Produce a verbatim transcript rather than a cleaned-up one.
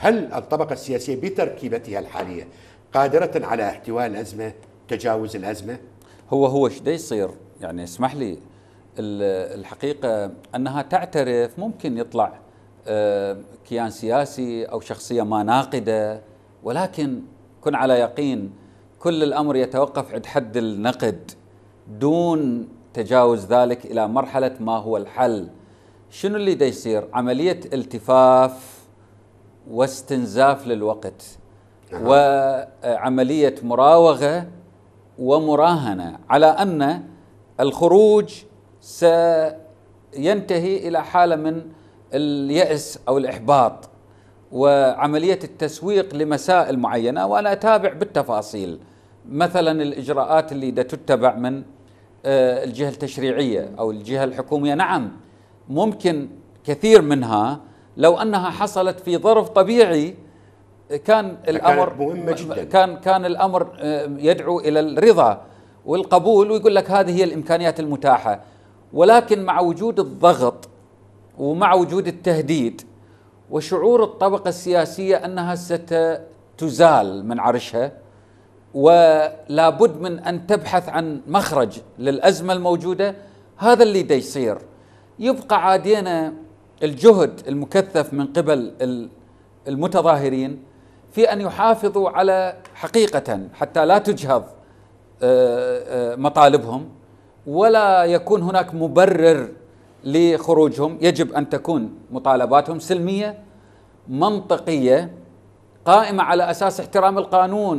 هل الطبقة السياسية بتركيبتها الحالية قادرة على احتواء الأزمة، تجاوز الأزمة؟ هو هو شو يصير يعني، اسمح لي، الحقيقة أنها تعترف ممكن يطلع كيان سياسي أو شخصية ما ناقدة، ولكن كن على يقين كل الأمر يتوقف عند حد النقد دون تجاوز ذلك إلى مرحلة ما هو الحل. شنو اللي دا يصير؟ عملية التفاف واستنزاف للوقت وعملية مراوغة ومراهنة على أن الخروج سينتهي إلى حالة من اليأس أو الإحباط وعملية التسويق لمسائل معينة. وأنا أتابع بالتفاصيل مثلا الإجراءات اللي دا تتبع من الجهة التشريعية أو الجهة الحكومية. نعم ممكن كثير منها لو أنها حصلت في ظرف طبيعي كان الأمر مهمة جدا، كان كان الأمر يدعو إلى الرضا والقبول ويقول لك هذه هي الإمكانيات المتاحة، ولكن مع وجود الضغط ومع وجود التهديد وشعور الطبقة السياسية أنها ستزال من عرشها ولا بد من أن تبحث عن مخرج للأزمة الموجودة، هذا اللي دا يصير. يبقى عادينا الجهد المكثف من قبل المتظاهرين في أن يحافظوا على حقيقة حتى لا تجهض مطالبهم ولا يكون هناك مبرر لخروجهم. يجب أن تكون مطالباتهم سلمية منطقية قائمة على أساس احترام القانون.